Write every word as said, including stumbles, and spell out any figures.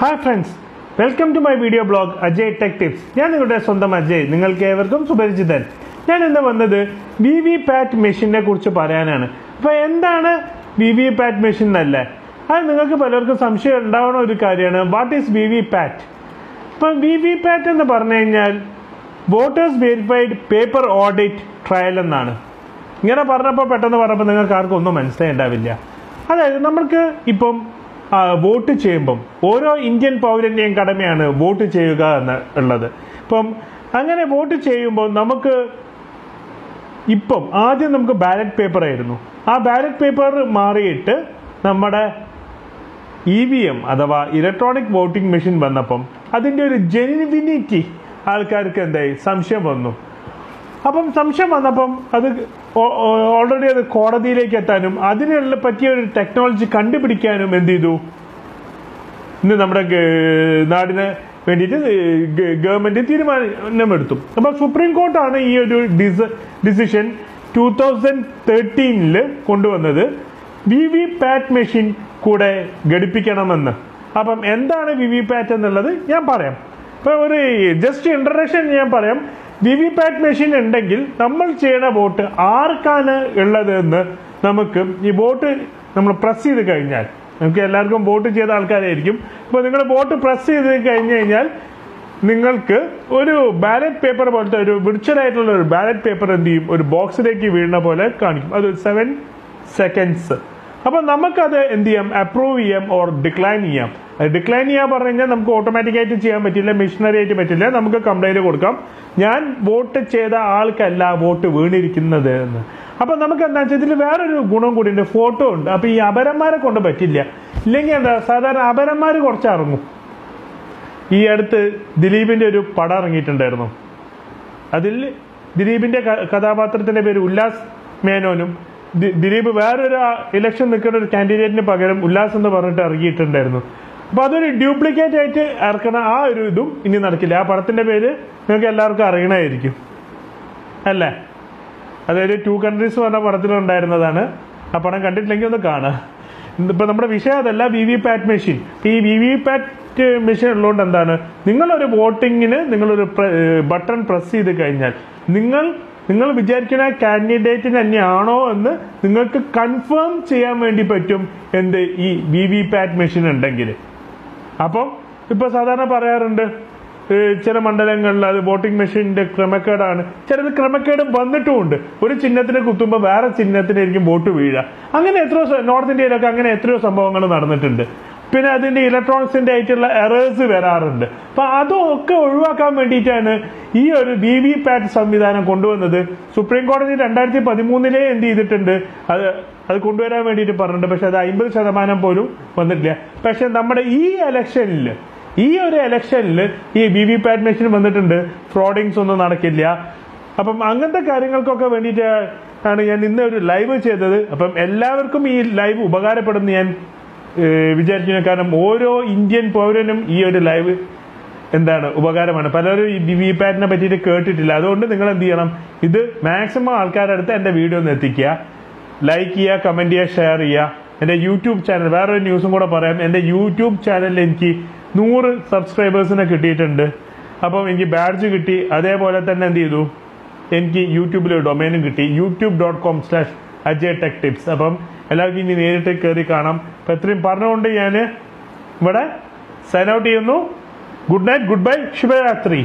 Hi friends, welcome to my video blog Ajay Tech Tips. I am your Sondam Ajay. You all welcome Subarijidan. I am here to V V P A T machine. Now, what is V V P A T machine? I am going to tell you what is V V P A T. V V P A T is Voters Verified Paper Audit Trial. I am going to tell you what That is, now vote chamber. One Indian Powerity Academy and vote chamber. Now, vote chamber, we have a ballot paper. That ballot paper is our E V M, electronic voting machine. That is genuinity. Upon Samsham and already the Koda de Catanum, Adinella Patia technology Candipicanum and they do. Nadina, when it is government, Namurtu. About Supreme Court on a year decision twenty thirteen, Kondo another V V P A T machine could I get Picanamana. Upon Enda and V V P A T and another Yamparam. Just interaction Yamparam. V V P A T machine and Dangil, Namal chain about Arkana Ella, Namak, you bought Namal Prassi the Gainal. Okay, Largum bought a jet Alcaradium, but they're going to bought a Prassi the Gainal Ningalke, or ballot paper about the virtual idol or ballot paper and the box that you win up or seven seconds. Upon Namaka in the approve E M or decline E M. Decline E M or automatically missionary material, Namaka come direct would come. Yan vote Cheda Alcala vote to Verdi Kinna there. Upon Namaka Najatil, where Gunam good in a photo, Api Abaramara Konda Batilia, Ling and the Southern Abaramari or Charmo. He had the Dilibinde to Padarangit and Derno Adil Dilibinde Kadavatanebe Ulas Manonum. The Diriba election candidate in Pagaram Ulas and the Barata Git and Derno. But the duplicate Arkana Arudum in Arkilla, Parthenabede, Nakalarka Arena. Allah. Other two countries one of Parthan and Diana, upon a country like the Ghana. The Panama Visha, the La V V P A T machine. V V P A T machine load and Dana. Ningle are voting in a Ningle button press the Kainal. Ningle. നിങ്ങൾ വിചാരിക്കുന്ന candidate തന്നെയാണോ എന്ന് നിങ്ങൾക്ക് confirm ചെയ്യാൻ വേണ്ടി പറ്റും എന്ത് ഈ V V P A T machine ഉണ്ടെങ്കിൽ. അപ്പോൾ ഇപ്പോൾ സാധാരണ പറയാറുണ്ട് ചില മണ്ഡലങ്ങളിൽ അത് വോട്ടിംഗ് മെഷീന്റെ ക്രമക്കേടാണ്. ചില ക്രമക്കേട് വന്നിട്ടുണ്ട്. ഒരു ചിഹ്നത്തിനെ കുത്തുമ്പോൾ വേറെ ചിഹ്നത്തിലേക്ക് വോട്ട് വീഴാ. അങ്ങനെ എത്രയോ നോർത്ത് ഇന്ത്യയിലൊക്കെ അങ്ങനെ എത്രയോ സംഭവങ്ങൾ നടന്നിട്ടുണ്ട്. പിന്നെ അതിന്റെ ഇലക്ട്രോണിക്സിന്റെ ആയിട്ടുള്ള എറേഴ്സ് വരാറുണ്ട്. അപ്പോൾ അതൊക്കെ ഒഴിവാക്കാൻ വേണ്ടിയിട്ടാണ് ഈ ഒരു V V P A T സംവിധാനം കൊണ്ടുവന്നത്. സുപ്രീം കോടതി രണ്ടായിരത്തി പതിമൂന്നിൽ എന്ത് ചെയ്തിട്ടുണ്ട് അത് അത് കൊണ്ടുവരാൻ വേണ്ടിയിട്ട് പറഞ്ഞിട്ടുണ്ട്. പക്ഷേ അത് അമ്പത് ശതമാനം പോലും വന്നിട്ടില്ല. പക്ഷേ നമ്മുടെ ഈ ഇലക്ഷനിൽ ഈ ഒരു ഇലക്ഷനിൽ ഈ V V P A T machine വന്നിട്ടുണ്ട്. ഫ്രോഡിങ്സ് ഒന്നും നടക്കില്ല. അപ്പം അങ്ങനത്തെ കാര്യങ്ങൾക്കൊക്കെ വേണ്ടിയിട്ടാണ് ഞാൻ ഇന്ന് ഒരു ലൈവ് ചെയ്തത്. അപ്പം എല്ലാവർക്കും ഈ ലൈവ് ഉപകാരപ്പെടുന്നു ഞാൻ വിചാരിക്കുന്ന കാരണം ഓരോ ഇന്ത്യൻ പൗരനും ഈ ഒരു ലൈവ് എന്താണ് ഉപകാരമാണ്. പലരും ഈ V V P A T നെ പറ്റിയിട്ട് കേട്ടിട്ടില്ല. അതുകൊണ്ട് നിങ്ങൾ എന്ത് ചെയ്യണം, ഇത് മാക്സിമം ആൾക്കാരുടെ അടുത്ത് എൻ്റെ വീഡിയോ ഒന്ന് എത്തിക്കുക, ലൈക്ക് ചെയ്യുക, കമൻറ്റ് ചെയ്യുക, ഷെയർ ചെയ്യുക. എൻ്റെ യൂട്യൂബ് ചാനൽ വേറൊരു ന്യൂസും കൂടെ പറയാം. എൻ്റെ യൂട്യൂബ് ചാനലിൽ എനിക്ക് നൂറ് സബ്സ്ക്രൈബേഴ്സിനെ കിട്ടിയിട്ടുണ്ട്. അപ്പം എനിക്ക് ബാഡ്ജ് കിട്ടി. അതേപോലെ തന്നെ എന്ത് ചെയ്തു, എനിക്ക് യൂട്യൂബിൽ ഡൊമൈനും കിട്ടി, YouTube dot com slash Ajay tech tips. അപ്പം എല്ലാവർക്കും ഇനി നേരിട്ട് കയറി കാണാം. അപ്പം ഇത്രയും പറഞ്ഞുകൊണ്ട് ഞാൻ ഇവിടെ സൈൻ ഔട്ട് ചെയ്യുന്നു. ഗുഡ് നൈറ്റ്, ഗുഡ് ബൈ, ശുഭരാത്രി.